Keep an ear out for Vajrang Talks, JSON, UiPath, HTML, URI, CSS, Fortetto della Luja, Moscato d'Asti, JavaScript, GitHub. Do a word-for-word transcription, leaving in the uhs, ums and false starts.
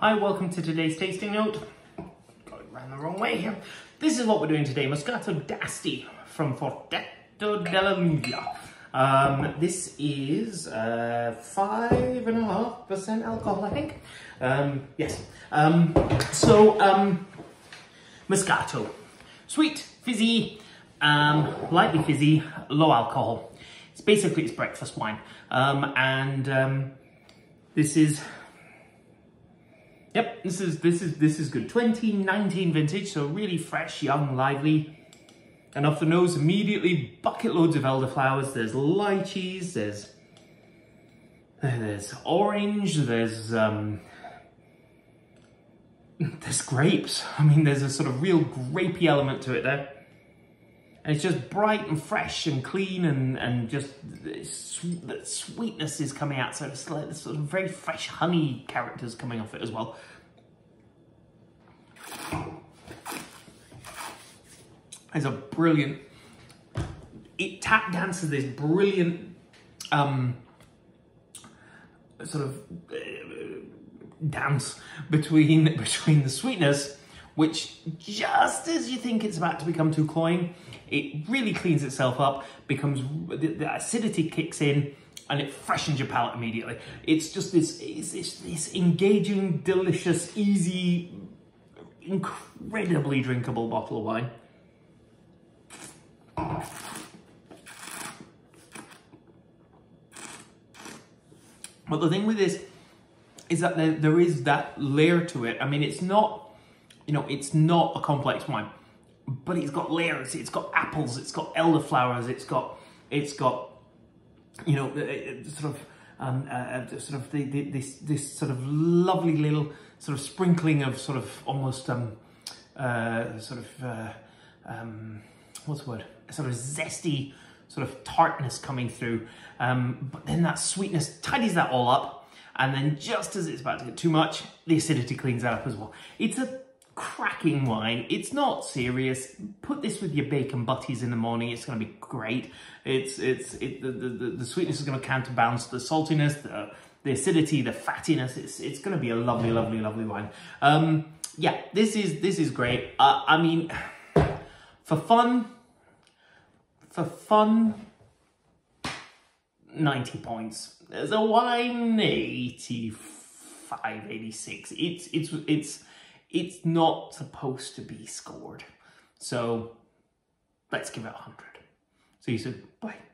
Hi, welcome to today's tasting note. Going round the wrong way here. This is what we're doing today, Moscato d'Asti from Fortetto della Luja. Um, this is uh, five and a half percent alcohol, I think. Um, yes. Um, so, um, Moscato. Sweet, fizzy, um, lightly fizzy, low alcohol. It's basically it's breakfast wine. Um, and um, this is... Yep, this is this is this is good. twenty nineteen vintage, so really fresh, young, lively. And off the nose immediately, bucket loads of elderflowers. There's lychees, there's there's orange, there's um, there's grapes. I mean, there's a sort of real grapey element to it there. And it's just bright and fresh and clean, and and just the sweetness is coming out. So it's like this sort of very fresh honey characters coming off it as well. There's a brilliant. It tap dances this brilliant um, sort of uh, dance between between the sweetness, which just as you think it's about to become too cloying, it really cleans itself up, becomes, the, the acidity kicks in, and it freshens your palate immediately. It's just this, it's, it's this engaging, delicious, easy, incredibly drinkable bottle of wine. But the thing with this is that there, there is that layer to it. I mean, it's not, you know, it's not a complex wine, but it's got layers. It's got apples. It's got elderflowers. It's got, it's got, you know, sort of, um, uh, sort of the, the, this this sort of lovely little sort of sprinkling of sort of almost um, uh, sort of uh, um, what's the word? Sort of zesty, sort of tartness coming through. Um, but then that sweetness tidies that all up, and then just as it's about to get too much, the acidity cleans that up as well. It's a cracking wine. It's not serious. Put this with your bacon butties in the morning. It's going to be great. It's it's it, the, the the sweetness is going to counterbalance the saltiness, the the acidity, the fattiness. It's it's going to be a lovely, lovely, lovely wine. Um, yeah, this is this is great. Uh, I mean, for fun, for fun, ninety points. There's a wine eighty-five, eighty-six. It's it's it's. It's not supposed to be scored. So let's give it a hundred. See you soon. Bye.